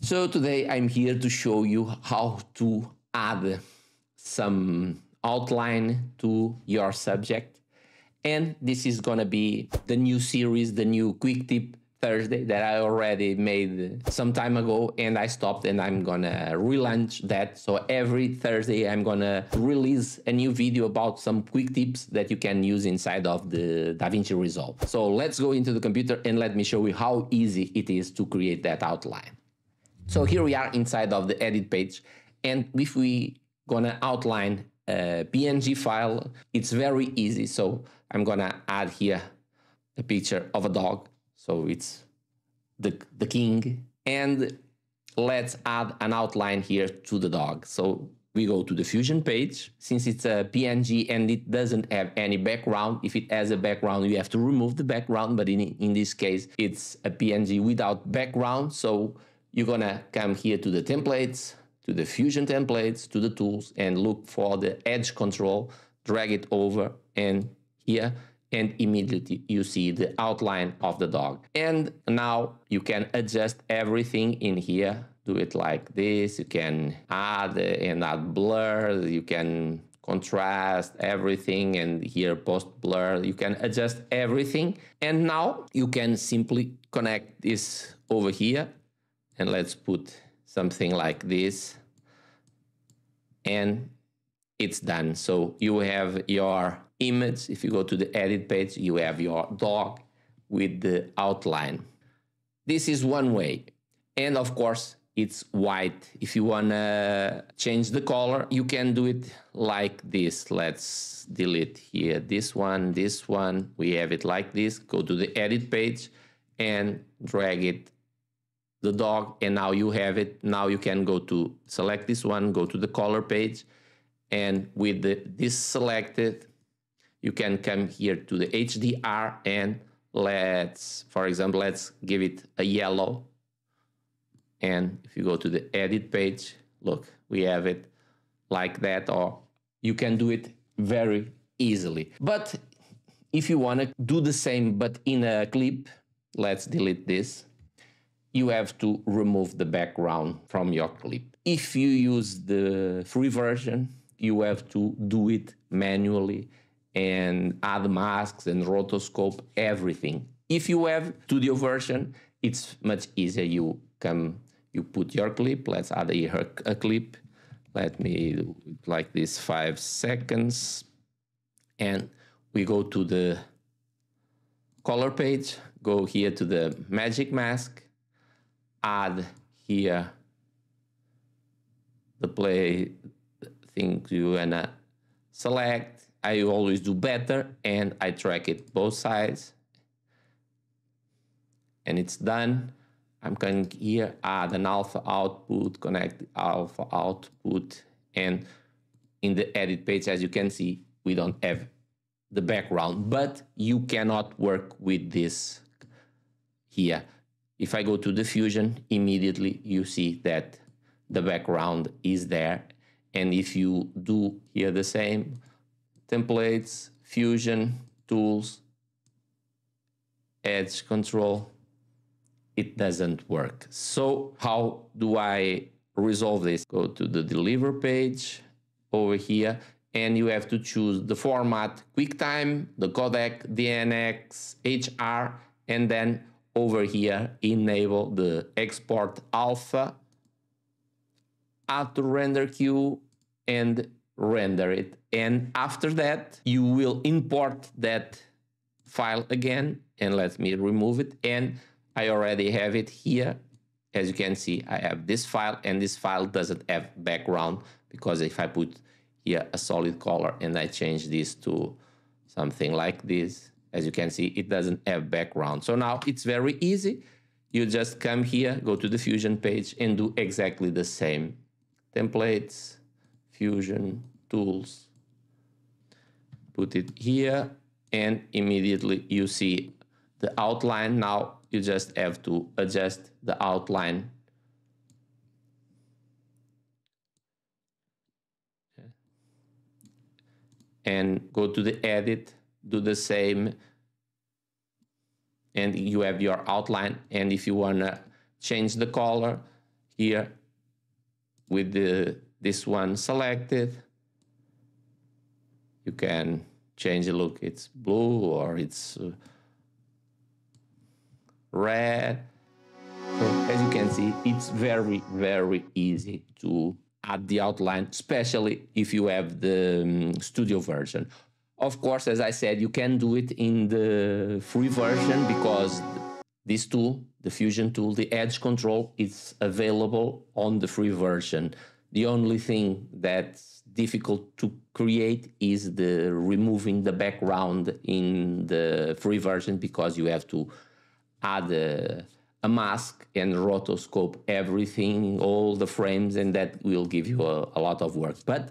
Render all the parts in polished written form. So today I'm here to show you how to add some outline to your subject. And this is gonna be the new series, the new Quick Tip Thursday that I already made some time ago, and I stopped, and I'm gonna relaunch that. So every Thursday I'm gonna release a new video about some quick tips that you can use inside of the DaVinci Resolve. So let's go into the computer and let me show you how easy it is to create that outline. So here we are inside of the edit page, and if we gonna outline a PNG file, it's very easy. So I'm gonna add here a picture of a dog. So it's the king, and let's add an outline here to the dog. So we go to the Fusion page. Since it's a PNG and it doesn't have any background, if it has a background, you have to remove the background, but in this case, it's a PNG without background. So you're gonna come here to the templates, to the Fusion templates, to the tools, and look for the edge control, drag it over and here, and immediately you see the outline of the dog. And now you can adjust everything in here. Do it like this. You can add and add blur. You can contrast everything, and here post blur. You can adjust everything. And now you can simply connect this over here, and let's put something like this, and it's done. So you have your image. If you go to the edit page, you have your dog with the outline. This is one way. And of course, it's white. If you want to change the color, you can do it like this. Let's delete here this one, this one. We have it like this. Go to the edit page and drag it, the dog, and now you have it. Now you can go to select this one, go to the color page, and with this selected, you can come here to the HDR, and for example, let's give it a yellow. And if you go to the edit page, look, we have it like that, or you can do it very easily. But if you want to do the same, but in a clip, let's delete this. You have to remove the background from your clip. If you use the free version, you have to do it manually and add masks and rotoscope, everything. If you have studio version, it's much easier. You come, you put your clip. Let's add here a clip. Let me do it like this, 5 seconds. And we go to the color page, go here to the magic mask, add here the play thing you wanna select. I always do better, and I track it both sides, and it's done. I'm going here, add an alpha output, connect the alpha output, and in the edit page, as you can see, we don't have the background, but you cannot work with this here. If I go to the Fusion, immediately you see that the background is there. And if you do here the same, templates, Fusion, tools, edge control, it doesn't work. So how do I resolve this? Go to the deliver page over here, and you have to choose the format, QuickTime, the codec, DNx, HR, and then over here, enable the export alpha, add to render queue, and render it. And after that, you will import that file again. And let me remove it. And I already have it here. As you can see, I have this file, and this file doesn't have background, because if I put here a solid color and I change this to something like this, as you can see, it doesn't have background. So now it's very easy. You just come here, go to the Fusion page, and do exactly the same. Templates, Fusion, tools. Put it here, and immediately you see the outline. Now you just have to adjust the outline. And go to the edit, do the same, and you have your outline. And if you want to change the color, here with this one selected. You can change the look. It's blue or it's red. So as you can see, it's very, very easy to add the outline, especially if you have the studio version. Of course, as I said, you can do it in the free version because this tool, the Fusion tool, the edge control, is available on the free version. The only thing that's difficult to create is the removing the background in the free version, because you have to add a mask and rotoscope everything, all the frames, and that will give you a lot of work. But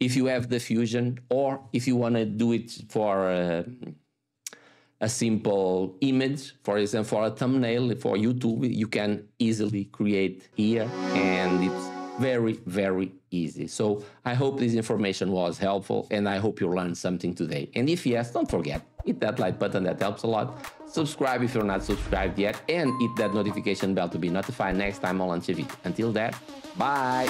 if you have the Fusion, or if you want to do it for a simple image, for example, for a thumbnail for YouTube, you can easily create here, and it's very, very easy. So I hope this information was helpful, and I hope you learned something today. And if yes, don't forget, hit that like button, that helps a lot. Subscribe if you're not subscribed yet, and hit that notification bell to be notified next time I launch a video. Until then, bye.